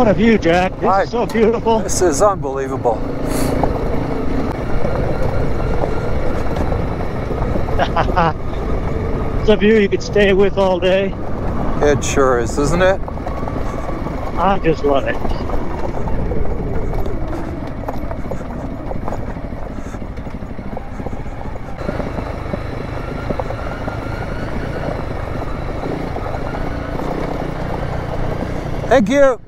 What a view, Jack. This is so beautiful. This is unbelievable. It's a view you could stay with all day. It sure is, isn't it? I just love it. Thank you.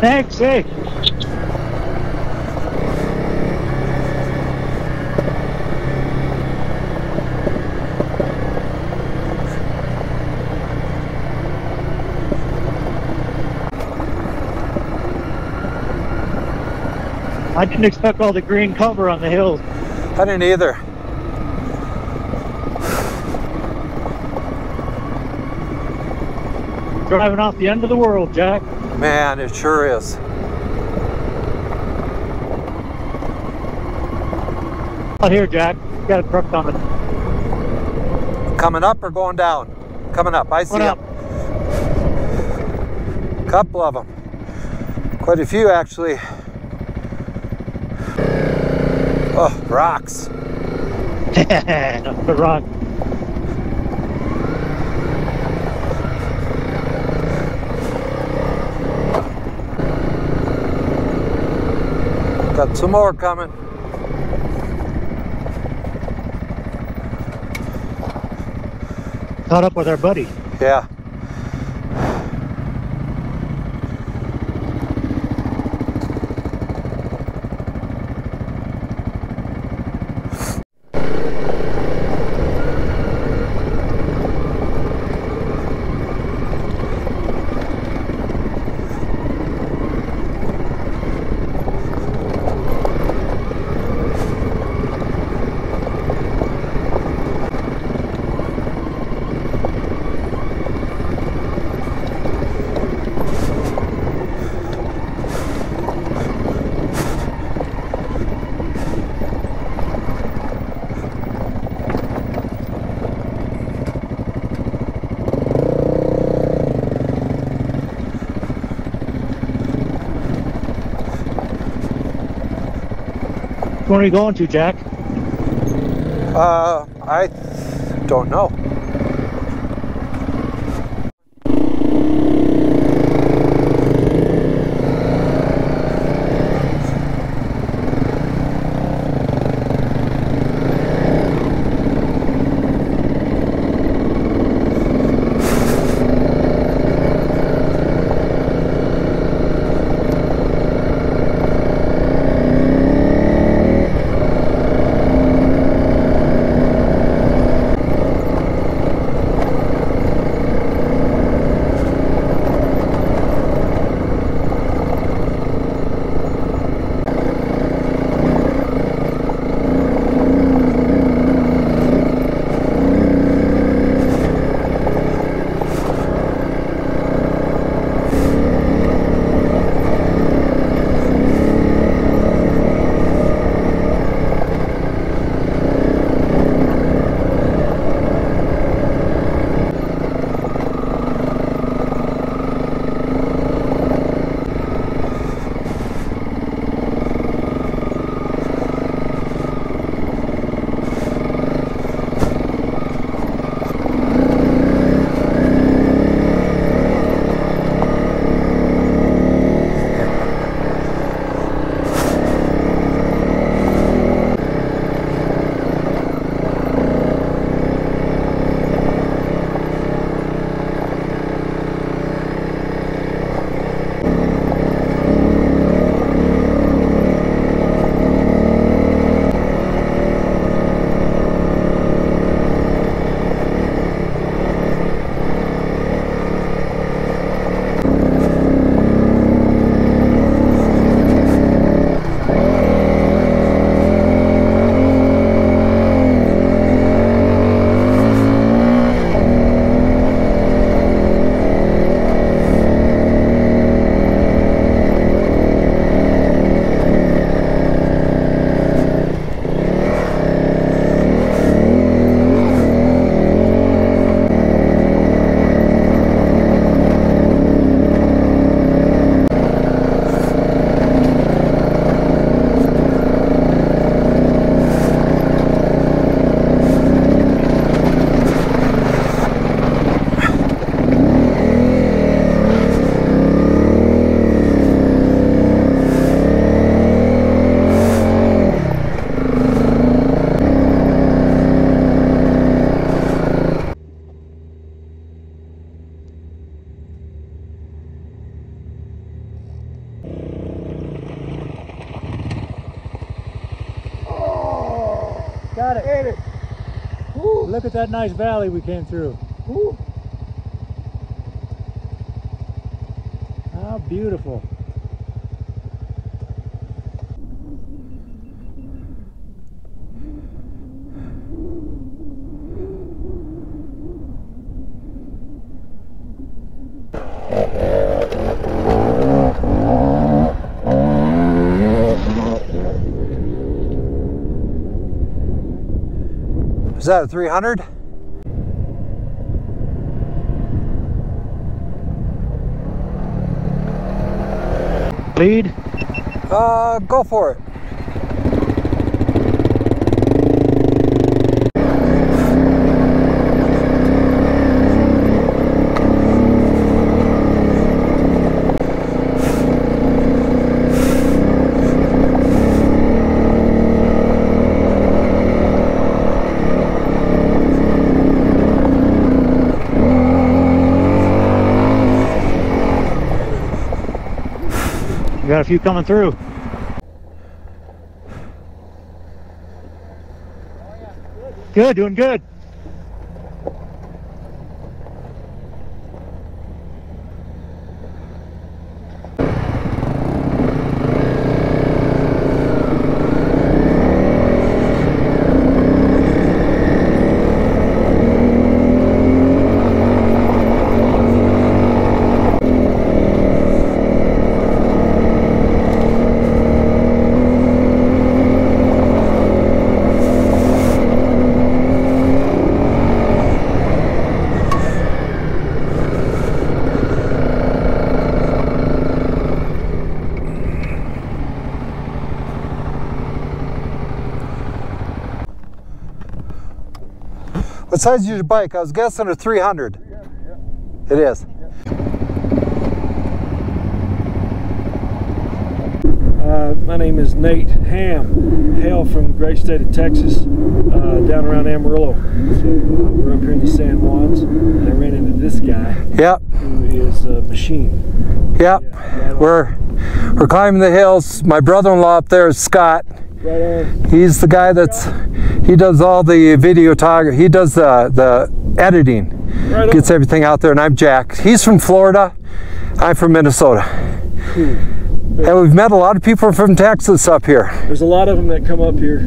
Thanks, hey. I didn't expect all the green cover on the hills. I didn't either. Driving off the end of the world, Jack. Man, it sure is. Out here, Jack. Got a truck coming. Coming up or going down? Coming up. I see them. Couple of them. Quite a few, actually. Oh, rocks. The rock. Got some more coming. Caught up with our buddy. Yeah. Where are you going to, Jack? I don't know. look at that nice valley we came through. Woo. How beautiful. Is that a 300? Lead? Go for it. Got a few coming through. Good, doing good. What size is your bike? I was guessing a 300. 300, yeah. It is. Yeah. My name is Nate Hamm. Hail from the great state of Texas, down around Amarillo. We're up here in the San Juans, and I ran into this guy. Yep. Who is a machine. Yep. Yeah, right. We're climbing the hills. My brother-in-law up there is Scott. Right on. He's the guy that's. He does all the videography. He does the editing. Right, gets everything out there, and I'm Jack. He's from Florida. I'm from Minnesota. Cool. And we've met a lot of people from Texas up here. There's a lot of them that come up here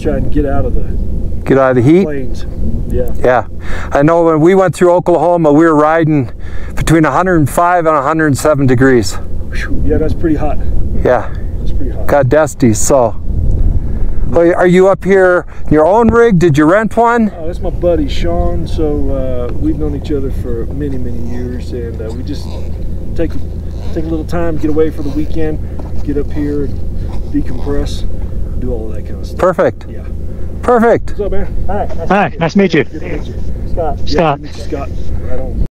trying to get out of the heat. Plains. Yeah. Yeah. I know when we went through Oklahoma, we were riding between 105 and 107 degrees. Yeah, that's pretty hot. Yeah. That's pretty hot. Got dusty, so. Are you up here in your own rig? Did you rent one? Oh, that's my buddy Sean. So we've known each other for many, many years, and we just take a little time, get away for the weekend, get up here, and decompress, do all of that kind of stuff. Perfect. Yeah. Perfect. What's up, man? Hi. Nice to meet you. Good to meet you. Scott. Scott. Yeah, Scott. Right on.